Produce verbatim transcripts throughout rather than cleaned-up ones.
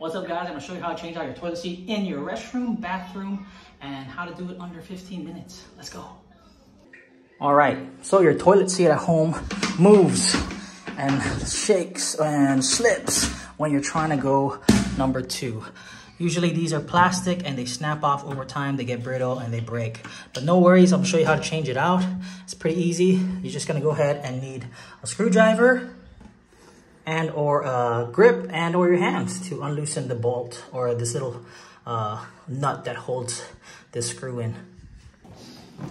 What's up guys, I'm gonna show you how to change out your toilet seat in your restroom, bathroom, and how to do it under fifteen minutes. Let's go. All right, so your toilet seat at home moves and shakes and slips when you're trying to go number two. Usually these are plastic and they snap off over time, they get brittle and they break. But no worries, I'm gonna show you how to change it out. It's pretty easy. You're just gonna go ahead and need a screwdriver, and or a grip, and or your hands to unloosen the bolt or this little uh, nut that holds this screw in.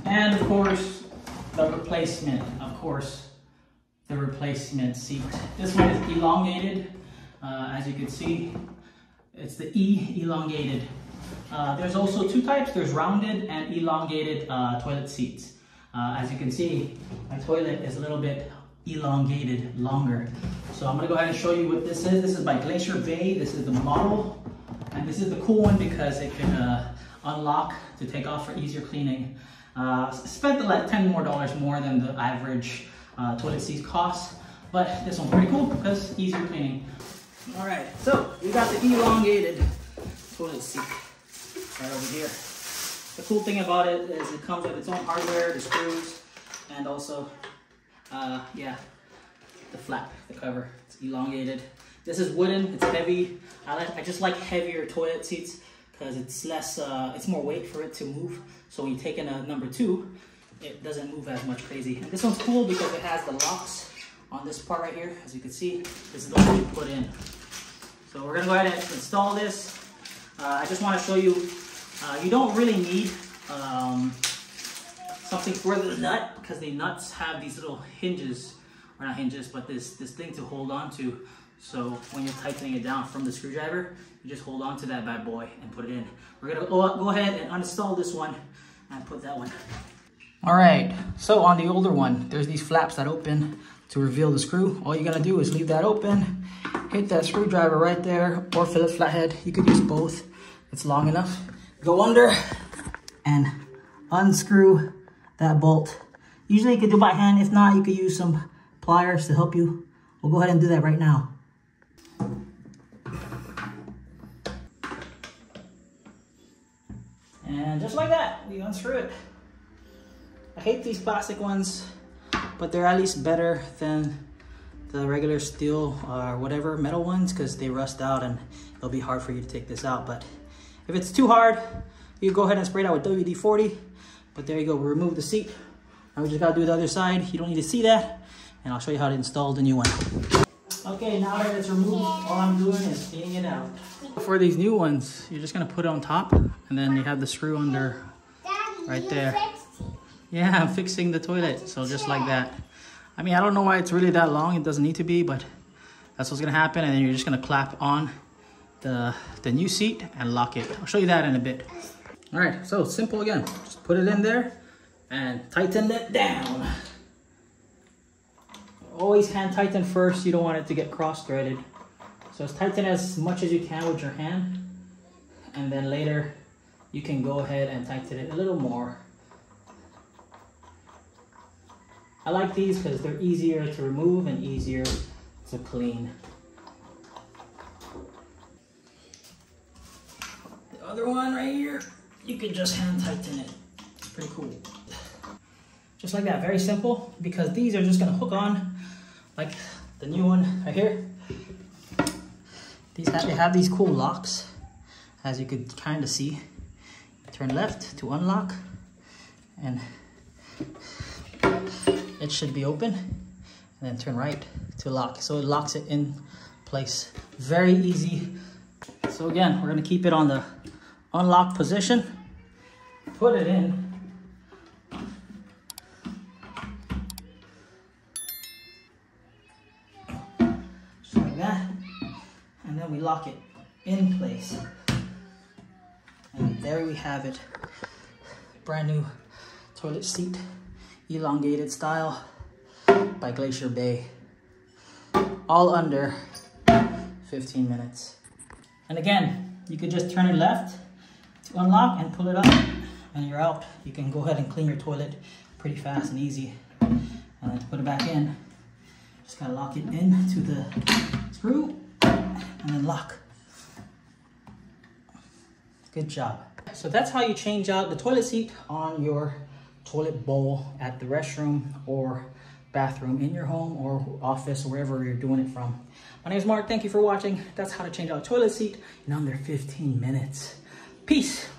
And of course, the replacement, of course, the replacement seat. This one is elongated, uh, as you can see, it's the E, elongated. Uh, there's also two types, there's rounded and elongated uh, toilet seats. Uh, as you can see, my toilet is a little bit elongated, longer. So I'm gonna go ahead and show you what this is. This is by Glacier Bay. This is the model, and this is the cool one because it can uh, unlock to take off for easier cleaning. Uh, spent like ten more dollars more than the average uh, toilet seat costs, but this one's pretty cool because easier cleaning. All right, so we got the elongated toilet seat right over here. The cool thing about it is it comes with its own hardware, the screws, and also Uh, yeah, the flap, the cover, it's elongated. This is wooden, it's heavy. I like, I just like heavier toilet seats because it's less, uh, it's more weight for it to move. So when you take in a number two, it doesn't move as much crazy. And this one's cool because it has the locks on this part right here. As you can see, this is the one you put in. So we're gonna go ahead and install this. Uh, I just wanna show you, uh, you don't really need, um, something for the nut, because the nuts have these little hinges, or not hinges, but this this thing to hold on to. So when you're tightening it down from the screwdriver, you just hold on to that bad boy and put it in. We're gonna go, go ahead and uninstall this one and put that one. All right, so on the older one, there's these flaps that open to reveal the screw. All you gotta do is leave that open, hit that screwdriver right there, or Phillips flathead. You could use both, it's long enough. Go under and unscrew that bolt. Usually you can do by hand. If not, you could use some pliers to help you. We'll go ahead and do that right now. And just like that, we unscrew it. I hate these plastic ones, but they're at least better than the regular steel or whatever metal ones because they rust out and it'll be hard for you to take this out. But if it's too hard, you go ahead and spray it out with W D forty. But there you go, we remove the seat. Now we just gotta do the other side. You don't need to see that. And I'll show you how to install the new one. Okay, now that it's removed, all I'm doing is cleaning it out. For these new ones, you're just gonna put it on top and then you have the screw under right there. Yeah, I'm fixing the toilet. So just like that. I mean, I don't know why it's really that long. It doesn't need to be, but that's what's gonna happen. And then you're just gonna clap on the, the new seat and lock it. I'll show you that in a bit. All right, so simple again. Just put it in there and tighten it down. Always hand tighten first. You don't want it to get cross-threaded. So just tighten as much as you can with your hand. And then later, you can go ahead and tighten it a little more. I like these because they're easier to remove and easier to clean. The other one right here. You can just hand tighten it. It's pretty cool. Just like that, very simple, because these are just gonna hook on like the new one right here. These have, they have these cool locks, as you could kind of see. Turn left to unlock, and it should be open, and then turn right to lock. So it locks it in place, very easy. So again, we're gonna keep it on the unlock position. Put it in. Just like that. And then we lock it in place. And there we have it. Brand new toilet seat, elongated style by Glacier Bay. All under fifteen minutes. And again, you could just turn it left to unlock and pull it up. And you're out. You can go ahead and clean your toilet pretty fast and easy. And then to put it back in, just gotta lock it in to the screw and then lock. Good job. So that's how you change out the toilet seat on your toilet bowl at the restroom or bathroom in your home or office, wherever you're doing it from. My name is Mark. Thank you for watching. That's how to change out a toilet seat in under fifteen minutes. Peace.